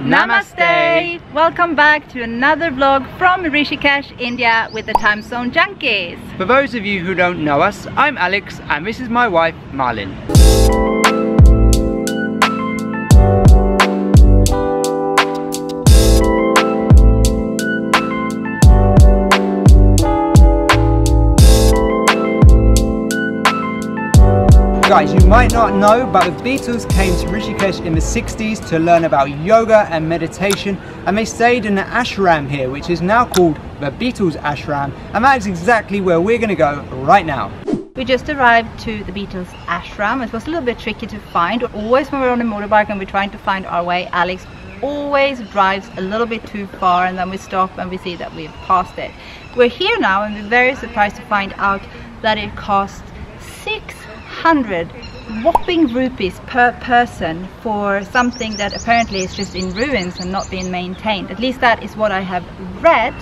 Namaste! Welcome back to another vlog from Rishikesh, India with the Timezone Junkies. For those of you who don't know us, I'm Alex and this is my wife, Marlin. Guys, you might not know, but the Beatles came to Rishikesh in the 60s to learn about yoga and meditation, and they stayed in an ashram here, which is now called the Beatles ashram, and that is exactly where we're gonna go right now. We just arrived to the Beatles ashram. It was a little bit tricky to find. Always when we're on a motorbike and we're trying to find our way, Alex always drives a little bit too far, and then we stop and we see that we've passed it. We're here now and we're very surprised to find out that it costs 600 whopping rupees per person for something that apparently is just in ruins and not being maintained. At least that is what I have read.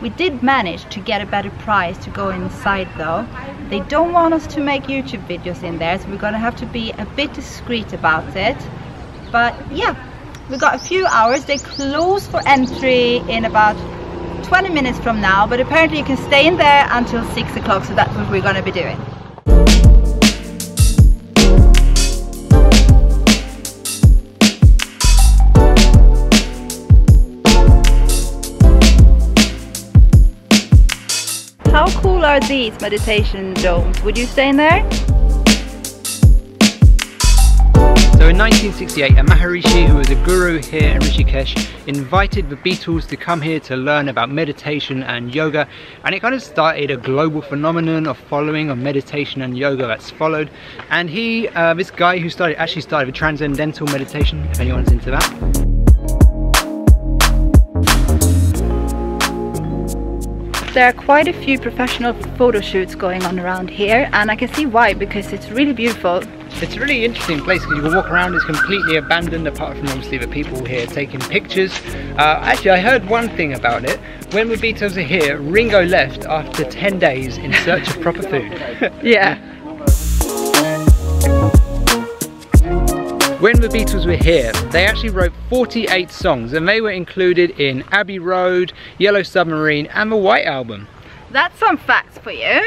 We did manage to get a better price to go inside though. They don't want us to make YouTube videos in there, so we're gonna have to be a bit discreet about it. But yeah, we got a few hours. They close for entry in about 20 minutes from now, but apparently you can stay in there until 6 o'clock, so that's what we're gonna be doing. How cool are these meditation domes? Would you stay in there? So in 1968, a Maharishi, who was a guru here in Rishikesh, invited the Beatles to come here to learn about meditation and yoga, and it kind of started a global phenomenon of following of meditation and yoga that's followed. And he, this guy who actually started with transcendental meditation, if anyone's into that. There are quite a few professional photo shoots going on around here, and I can see why, because it's really beautiful. It's a really interesting place because you can walk around. It's completely abandoned apart from obviously the people here taking pictures. Actually, I heard one thing about it. When the Beatles are here, Ringo left after 10 days in search of proper food. Yeah. When the Beatles were here, they actually wrote 48 songs, and they were included in Abbey Road, Yellow Submarine and the White Album. That's some facts for you.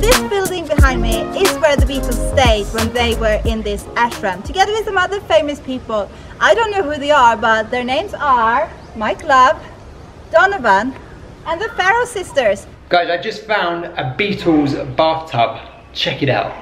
This building behind me is where the Beatles stayed when they were in this ashram, together with some other famous people. I don't know who they are, but their names are Mike Love, Donovan and the Pharaoh Sisters. Guys, I just found a Beatles bathtub. Check it out.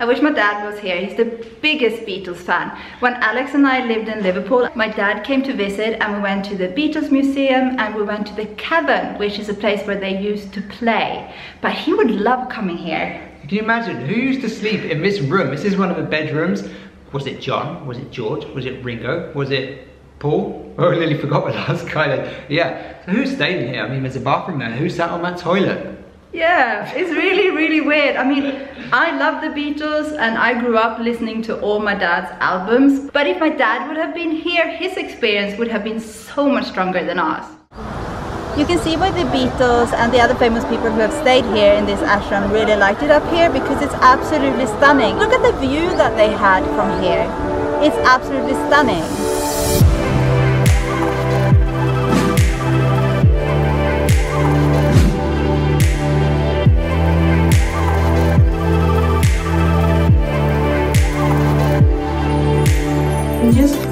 I wish my dad was here. He's the biggest Beatles fan. When Alex and I lived in Liverpool, my dad came to visit and we went to the Beatles Museum and we went to the Cavern, which is a place where they used to play. But he would love coming here. Can you imagine? Who used to sleep in this room? This is one of the bedrooms. Was it John? Was it George? Was it Ringo? Was it Paul? Oh, I nearly forgot the last guy. Yeah. So who stayed in here? I mean, there's a bathroom there. Who sat on that toilet? Yeah, it's really, really weird. I mean, I love the Beatles and I grew up listening to all my dad's albums. But if my dad would have been here, his experience would have been so much stronger than ours. You can see why the Beatles and the other famous people who have stayed here in this ashram really liked it up here, because it's absolutely stunning. Look at the view that they had from here. It's absolutely stunning.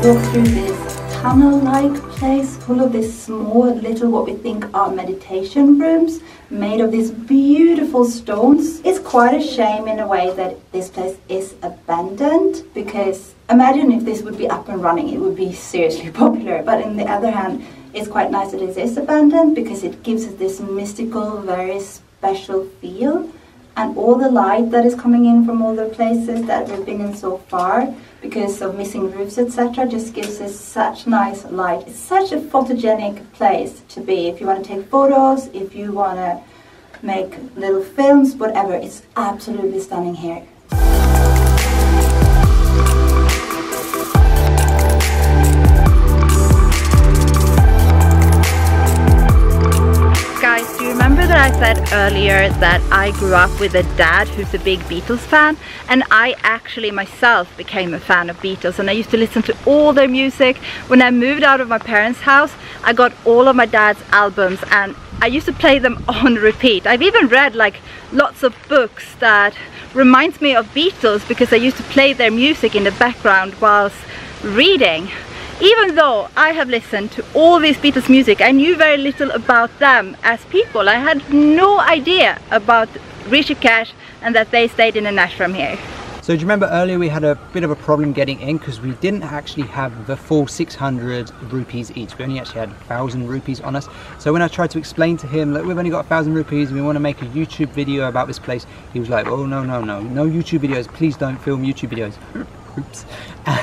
Walk through this tunnel-like place full of these small little what we think are meditation rooms made of these beautiful stones. It's quite a shame in a way that this place is abandoned, because imagine if this would be up and running, it would be seriously popular. But on the other hand, it's quite nice that it is abandoned because it gives it this mystical, very special feel. And all the light that is coming in from all the places that we've been in so far, because of missing roofs etc., just gives us such nice light. It's such a photogenic place to be. If you want to take photos, if you want to make little films, whatever, it's absolutely stunning here. Guys, do you remember that I said earlier that I grew up with a dad who's a big Beatles fan, and I actually myself became a fan of Beatles, and I used to listen to all their music. When I moved out of my parents' house, I got all of my dad's albums and I used to play them on repeat. I've even read like lots of books that reminds me of Beatles because I used to play their music in the background whilst reading. Even though I have listened to all these Beatles music, I knew very little about them as people. I had no idea about Rishikesh and that they stayed in an ashram here. So do you remember earlier we had a bit of a problem getting in because we didn't actually have the full 600 rupees each. We only actually had 1,000 rupees on us. So when I tried to explain to him, look, we've only got 1,000 rupees and we want to make a YouTube video about this place, he was like, oh no, no, no, no YouTube videos, please don't film YouTube videos. Oops.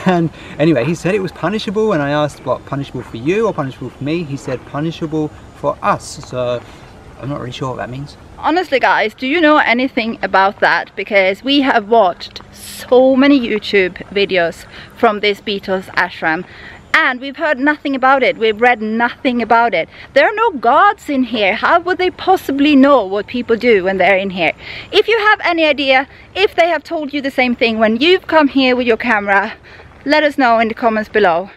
And anyway, he said it was punishable, and I asked, what, punishable for you or punishable for me? He said punishable for us, so I'm not really sure what that means. Honestly guys, do you know anything about that? Because we have watched so many YouTube videos from this Beatles ashram and we've heard nothing about it, we've read nothing about it. There are no gods in here. How would they possibly know what people do when they're in here? If you have any idea, if they have told you the same thing when you've come here with your camera, let us know in the comments below.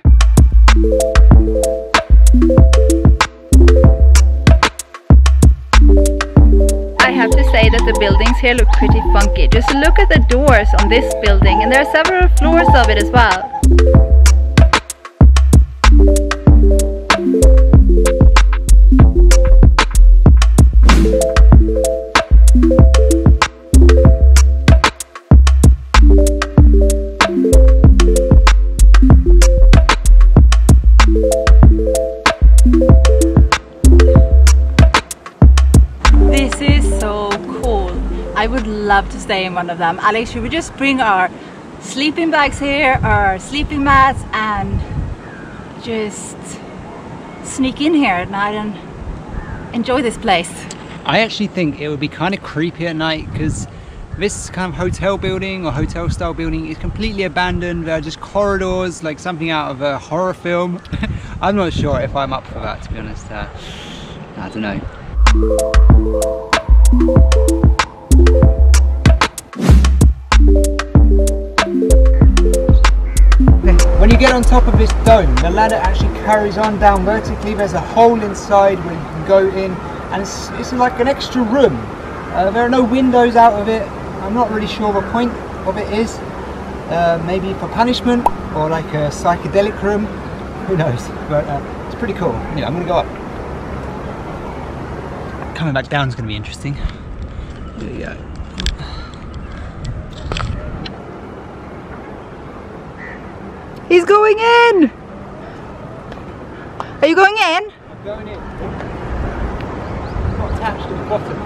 I have to say that the buildings here look pretty funky. Just look at the doors on this building, and there are several floors of it as well. I would love to stay in one of them. Alex, should we just bring our sleeping bags here, our sleeping mats, and just sneak in here at night and enjoy this place? I actually think it would be kind of creepy at night because this kind of hotel building or hotel style building is completely abandoned. There are just corridors like something out of a horror film. I'm not sure if I'm up for that, to be honest. I don't know. When you get on top of this dome, the ladder actually carries on down vertically. There's a hole inside where you can go in, and it's like an extra room. There are no windows out of it. I'm not really sure the point of it is. Maybe for punishment or like a psychedelic room. Who knows? But it's pretty cool. Anyway, I'm gonna go up. Coming back down is gonna be interesting. There we go. He's going in! Are you going in? I'm going in. It's not attached to the bottom.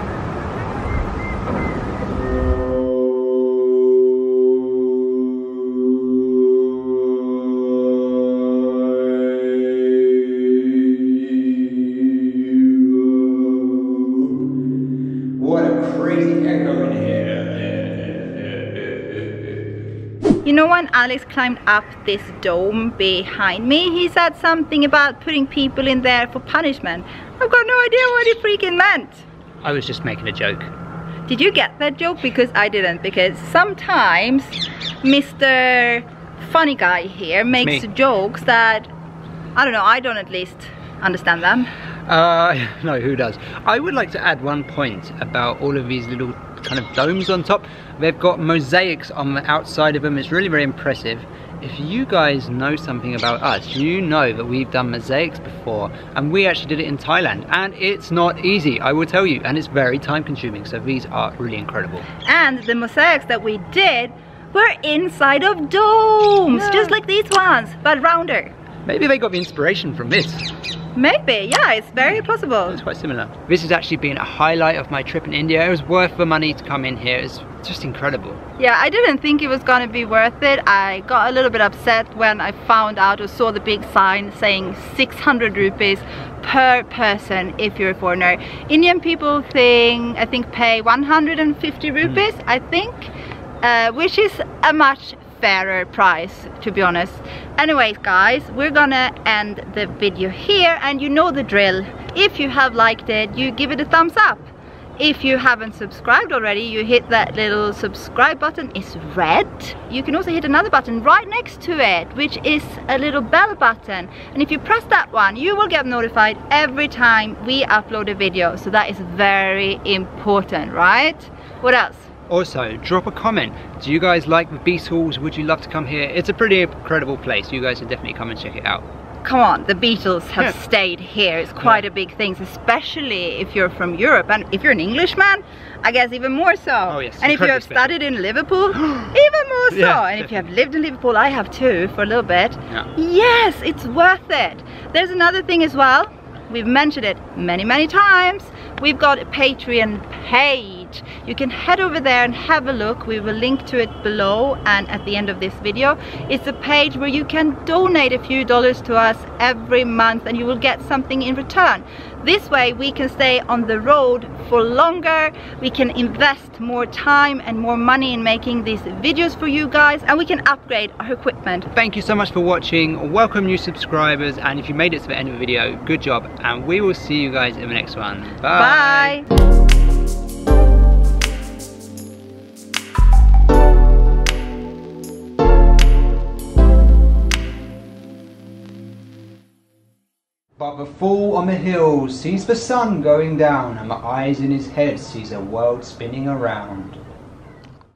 You know, when Alex climbed up this dome behind me, he said something about putting people in there for punishment. I've got no idea what he freaking meant. I was just making a joke. Did you get that joke? Because I didn't, because sometimes Mr. Funny Guy here makes jokes that, I don't know, I don't at least understand them. No, who does? I would like to add one point about all of these little kind of domes on top. They've got mosaics on the outside of them. It's really very impressive. If you guys know something about us, you know that we've done mosaics before, and we actually did it in Thailand, and it's not easy, I will tell you, and it's very time consuming, so these are really incredible. And the mosaics that we did were inside of domes, yeah. Just like these ones, but rounder. Maybe they got the inspiration from this. Maybe, yeah, it's very possible. It's quite similar. This has actually been a highlight of my trip in India. It was worth the money to come in here. It's just incredible. Yeah, I didn't think it was gonna be worth it. I got a little bit upset when I found out or saw the big sign saying 600 rupees per person if you're a foreigner. Indian people I think pay 150 rupees, I think, which is a much fairer price, to be honest. Anyways guys, we're gonna end the video here, and you know the drill. If you have liked it, you give it a thumbs up. If you haven't subscribed already, you hit that little subscribe button, it's red. You can also hit another button right next to it, which is a little bell button. And if you press that one, you will get notified every time we upload a video. So that is very important, right? What else? Also, drop a comment. Do you guys like the Beatles? Would you love to come here? It's a pretty incredible place. You guys should definitely come and check it out. Come on, the Beatles have stayed here. It's quite a big thing, especially if you're from Europe. And if you're an Englishman, I guess even more so. Oh, yes, and if you have studied in Liverpool, even more so. Yeah, and if you have lived in Liverpool, I have too, for a little bit. Yeah. Yes, it's worth it. There's another thing as well. We've mentioned it many, many times. We've got a Patreon page. You can head over there and have a look. We will link to it below and at the end of this video. It's a page where you can donate a few dollars to us every month and you will get something in return. This way we can stay on the road for longer. We can invest more time and more money in making these videos for you guys, and we can upgrade our equipment. Thank you so much for watching. Welcome new subscribers, and if you made it to the end of the video, good job, and we will see you guys in the next one. Bye! Bye. But the fool on the hill sees the sun going down, and the eyes in his head sees the world spinning around.